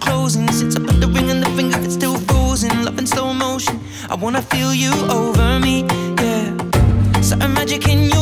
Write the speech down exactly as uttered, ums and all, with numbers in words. closing. Since I put the ring on the finger, it's still frozen. Love in slow motion, I wanna feel you over me, yeah. Certain magic in you.